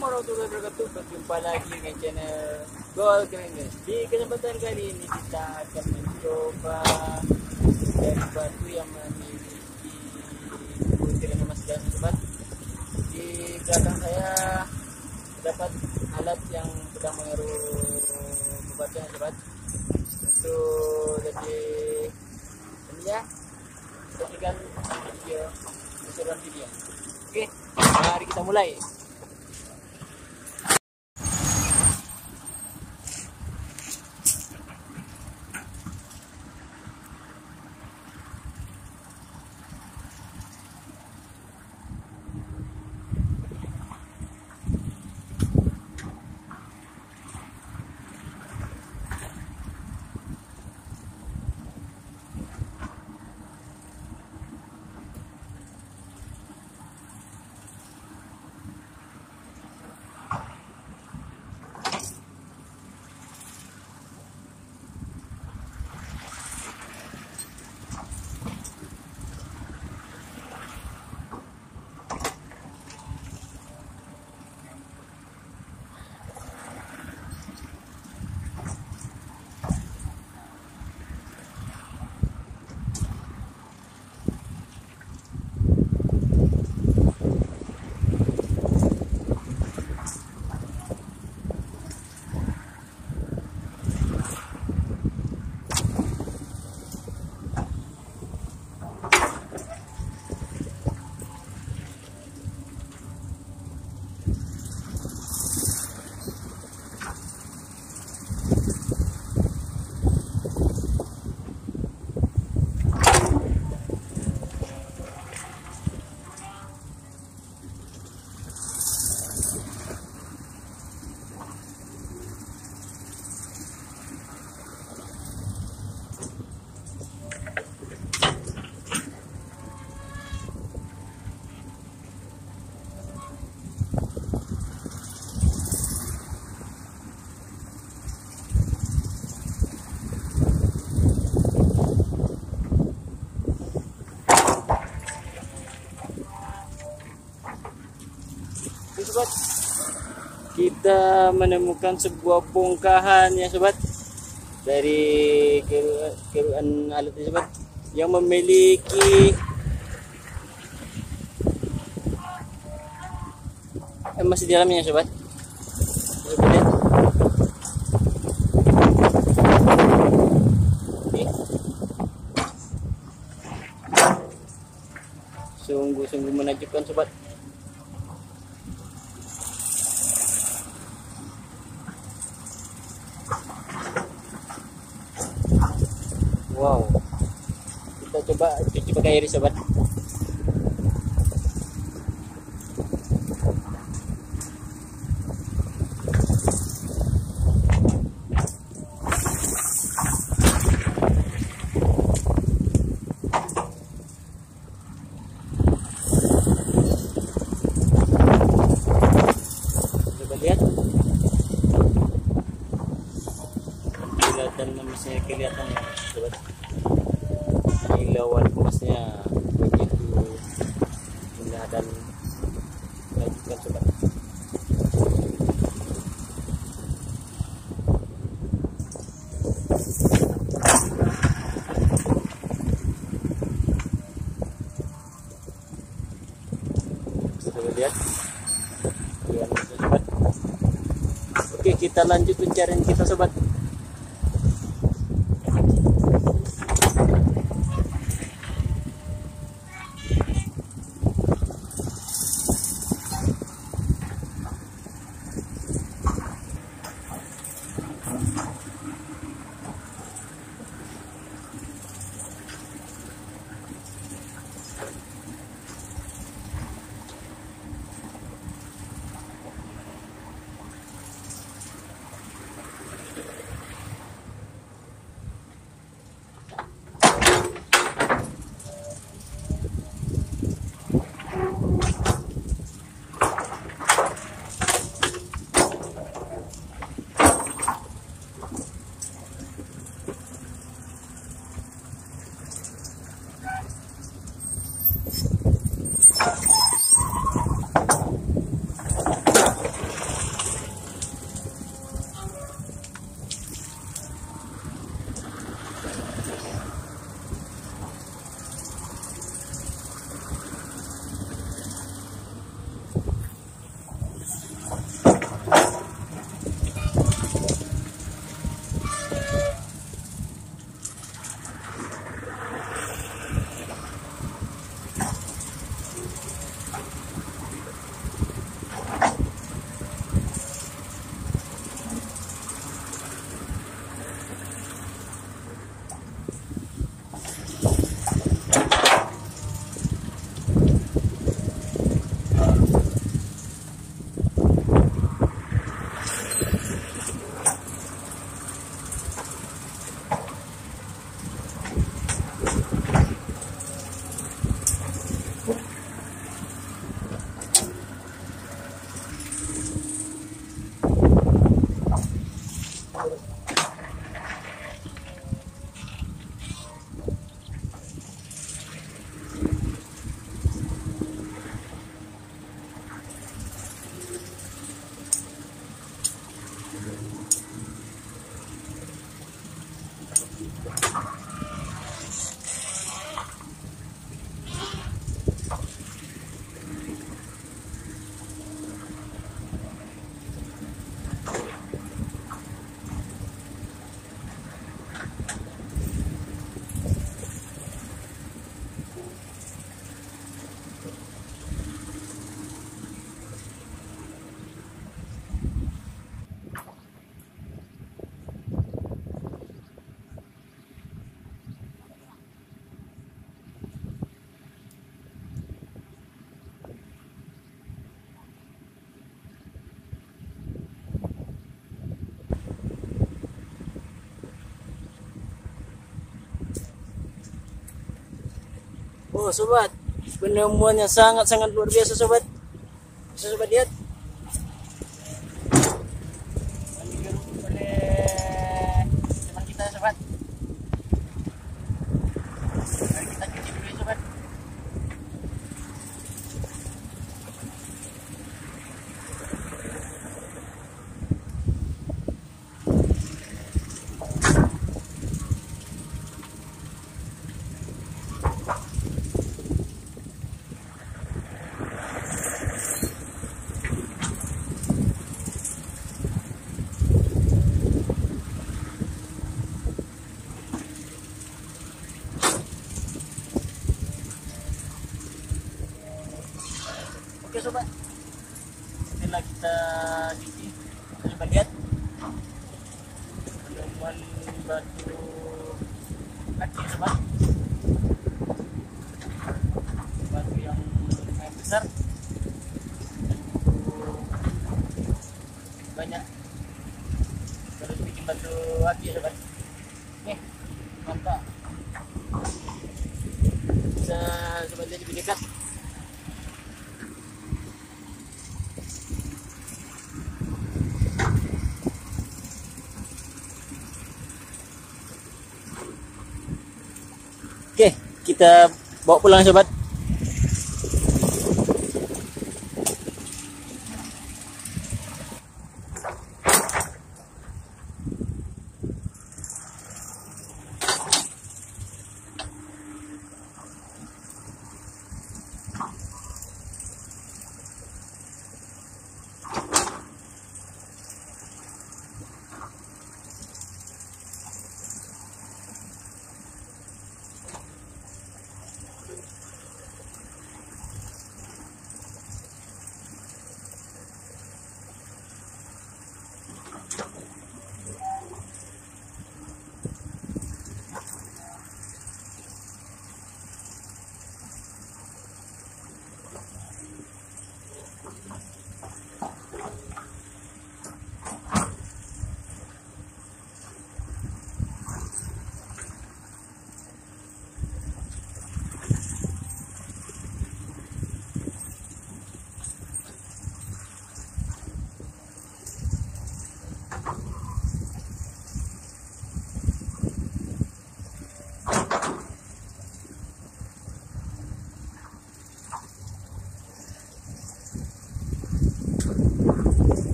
Assalamualaikum warahmatullahi wabarakatuh. Berjumpa lagi dengan channel Gold Granules. Di kesempatan kali ini kita akan mencoba batu yang memiliki butiran emas dan sobat. Di belakang saya terdapat alat yang sedang mengeruk batuan sobat. Untuk lebih tentunya saksikan video keseruan video. Oke, mari kita mulai. Sobat, kita menemukan sebuah bongkahan ya sobat dari keruan alat ini sobat, yang memiliki emas di dalamnya sobat. Sungguh-sungguh menakjubkan sobat. Wow, kita coba cuci pakai air sobat. Coba lihat. Dan emasnya kelihatan ya sobat, kilauan emasnya begitu indah dan menakjubkan sobat. Coba lihat kilauan emasnya sobat. Oke, kita lanjut pencarian kita sobat. Oh sobat, penemuannya sangat-sangat luar biasa sobat. Bisa sobat lihat. Ini direbut oleh teman kita sobat. Mari kita cuci dulu sobat. Oke sobat, setelah kita cuci, kita lihat penemuan batu kecil sobat, batu yang lumayan besar, banyak terus bikin batu akik sobat. Nih nampak, bisa sobat lihat lebih dekat. Oke, kita bawa pulang sobat.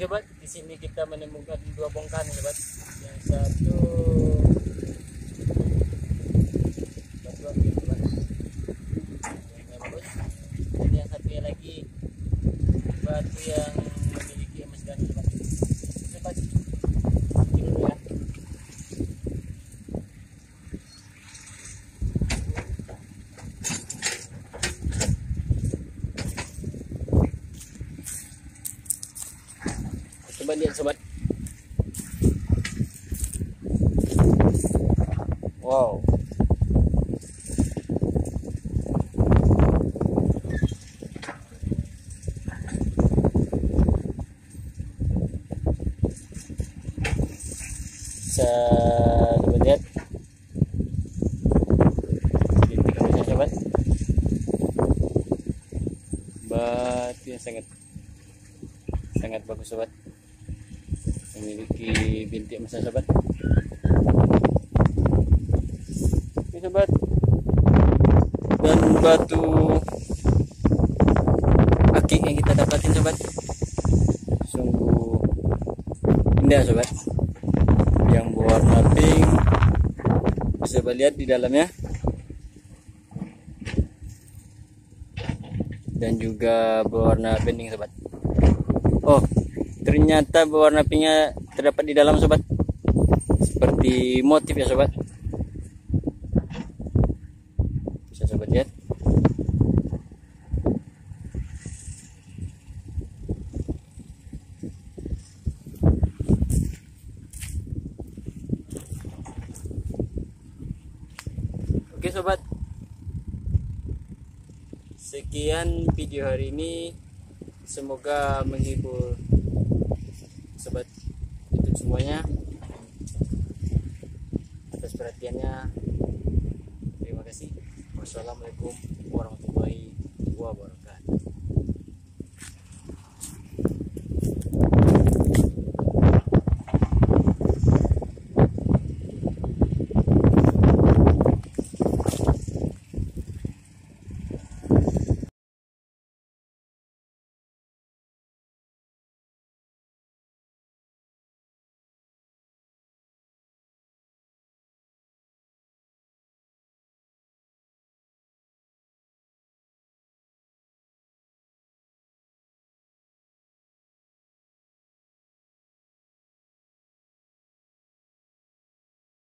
Sobat, di sini kita menemukan dua bongkahan, sobat. Yang satu batuan, sobat. Yang satunya lagi batu yang memiliki emas dan sobat. Sobat, dulu ya. Coba lihat sobat. Wow. Bisa coba lihat. Jadi bisa sobat. Batu yang sangat bagus sobat. Memiliki bintik emas sobat. Oke sobat, dan batu akik yang kita dapatin sobat sungguh indah sobat, yang berwarna pink. Bisa coba lihat di dalamnya, dan juga berwarna bening sobat. Oh, ternyata berwarna pinknya terdapat di dalam sobat, seperti motif ya sobat. Bisa sobat lihat. Oke sobat, sekian video hari ini, semoga menghibur sobat untuk semuanya. Atas perhatiannya, terima kasih. Wassalamualaikum warahmatullahi wabarakatuh.